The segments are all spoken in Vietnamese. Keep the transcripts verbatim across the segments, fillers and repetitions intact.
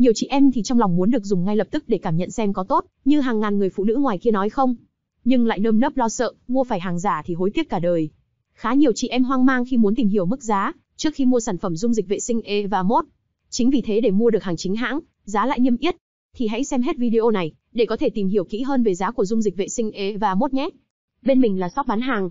Nhiều chị em thì trong lòng muốn được dùng ngay lập tức để cảm nhận xem có tốt, như hàng ngàn người phụ nữ ngoài kia nói không. Nhưng lại nơm nớp lo sợ, mua phải hàng giả thì hối tiếc cả đời. Khá nhiều chị em hoang mang khi muốn tìm hiểu mức giá, trước khi mua sản phẩm dung dịch vệ sinh Evamost. Chính vì thế để mua được hàng chính hãng, giá lại niêm yết, thì hãy xem hết video này, để có thể tìm hiểu kỹ hơn về giá của dung dịch vệ sinh Evamost nhé. Bên mình là shop bán hàng,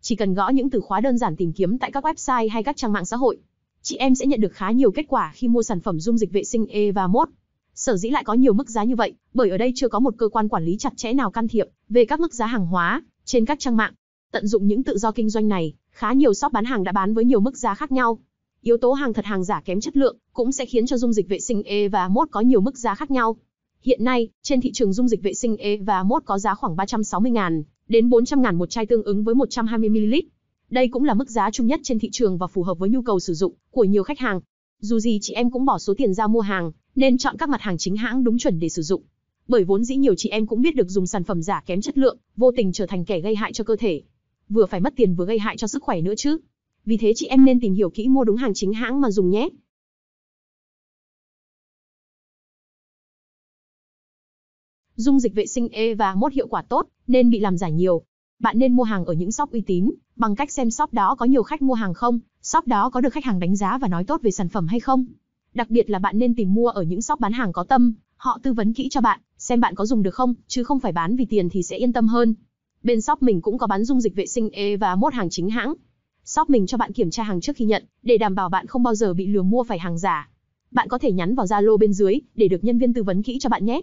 Chỉ cần gõ những từ khóa đơn giản tìm kiếm tại các website hay các trang mạng xã hội, chị em sẽ nhận được khá nhiều kết quả khi mua sản phẩm dung dịch vệ sinh Evamost. Sở dĩ lại có nhiều mức giá như vậy, bởi ở đây chưa có một cơ quan quản lý chặt chẽ nào can thiệp về các mức giá hàng hóa trên các trang mạng. Tận dụng những tự do kinh doanh này, khá nhiều shop bán hàng đã bán với nhiều mức giá khác nhau. Yếu tố hàng thật hàng giả kém chất lượng cũng sẽ khiến cho dung dịch vệ sinh Evamost có nhiều mức giá khác nhau. Hiện nay, trên thị trường dung dịch vệ sinh Evamost có giá khoảng ba trăm sáu mươi nghìn đến bốn trăm nghìn một chai, tương ứng với một trăm hai mươi mi-li-lít. Đây cũng là mức giá chung nhất trên thị trường và phù hợp với nhu cầu sử dụng của nhiều khách hàng. Dù gì chị em cũng bỏ số tiền ra mua hàng, nên chọn các mặt hàng chính hãng đúng chuẩn để sử dụng. Bởi vốn dĩ nhiều chị em cũng biết được dùng sản phẩm giả kém chất lượng, vô tình trở thành kẻ gây hại cho cơ thể. Vừa phải mất tiền vừa gây hại cho sức khỏe nữa chứ. Vì thế chị em nên tìm hiểu kỹ, mua đúng hàng chính hãng mà dùng nhé. Dung dịch vệ sinh Evamost hiệu quả tốt, nên bị làm giả nhiều. Bạn nên mua hàng ở những shop uy tín, bằng cách xem shop đó có nhiều khách mua hàng không, shop đó có được khách hàng đánh giá và nói tốt về sản phẩm hay không. Đặc biệt là bạn nên tìm mua ở những shop bán hàng có tâm, họ tư vấn kỹ cho bạn, xem bạn có dùng được không, chứ không phải bán vì tiền thì sẽ yên tâm hơn. Bên shop mình cũng có bán dung dịch vệ sinh Evamost hàng chính hãng. Shop mình cho bạn kiểm tra hàng trước khi nhận, để đảm bảo bạn không bao giờ bị lừa mua phải hàng giả. Bạn có thể nhắn vào Zalo bên dưới, để được nhân viên tư vấn kỹ cho bạn nhé.